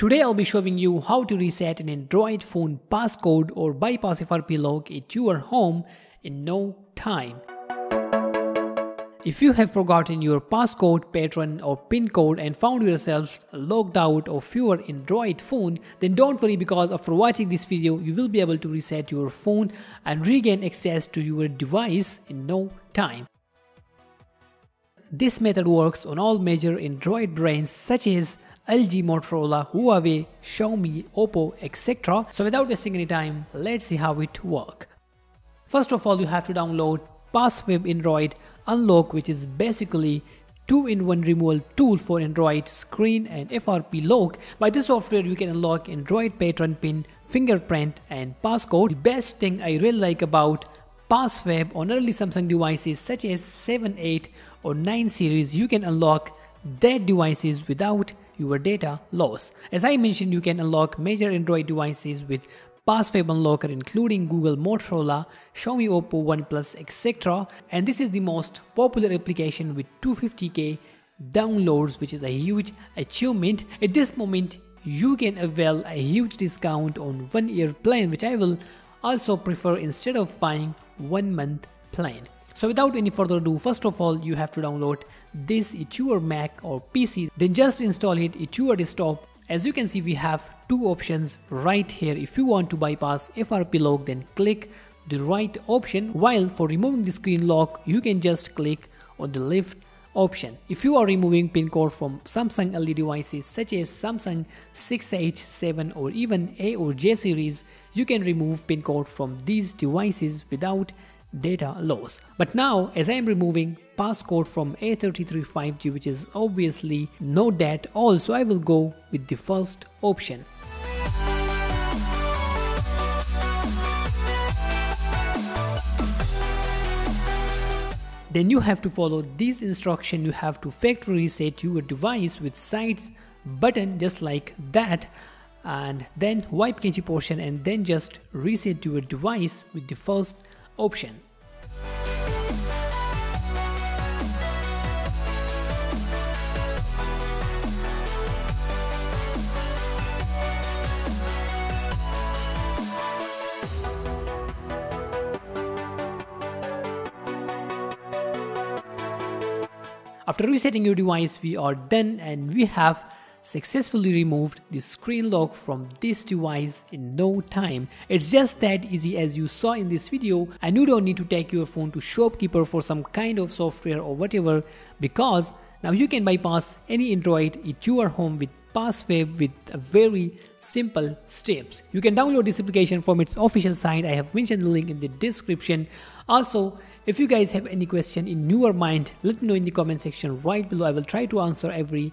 Today I'll be showing you how to reset an Android phone passcode or bypass FRP lock at your home in no time. If you have forgotten your passcode, pattern or pin code and found yourself locked out of your Android phone, then don't worry, because after watching this video you will be able to reset your phone and regain access to your device in no time. This method works on all major Android brands such as LG, Motorola, HUAWEI, Xiaomi, Oppo, etc. So without wasting any time, let's see how it works. First of all, you have to download PassFab Android Unlock, which is basically 2-in-1 removal tool for Android screen and FRP lock. By this software you can unlock Android pattern, pin, fingerprint and passcode. The best thing I really like about PassFab on early Samsung devices such as 7, 8 or 9 series, you can unlock that devices without your data loss. As I mentioned, you can unlock major Android devices with PassFab Unlocker, including Google, Motorola, Xiaomi, Oppo, OnePlus, etc. And this is the most popular application with 250,000 downloads, which is a huge achievement. At this moment, you can avail a huge discount on 1-year plan, which I will also prefer instead of buying 1-month plan. So without any further ado, first of all you have to download this at your Mac or PC, then just install it at your desktop. As you can see, we have two options right here. If you want to bypass FRP lock, then click the right option, while for removing the screen lock you can just click on the left option. If you are removing pin code from Samsung LED devices such as Samsung 6H, 7 or even A or J series, you can remove pin code from these devices without data loss. But now, as I am removing passcode from A33 5G, which is obviously not that all, so I will go with the first option. Then you have to follow this instruction. You have to factory reset your device with sides button just like that, and then wipe cache portion and then just reset your device with the first option. After resetting your device, we are done and we have successfully removed the screen lock from this device in no time. It's just that easy, as you saw in this video, and you don't need to take your phone to shopkeeper for some kind of software or whatever, because now you can bypass any Android at your home with PassFab with a very simple steps. You can download this application from its official site. I have mentioned the link in the description. Also, if you guys have any question in your mind, let me know in the comment section right below. I will try to answer every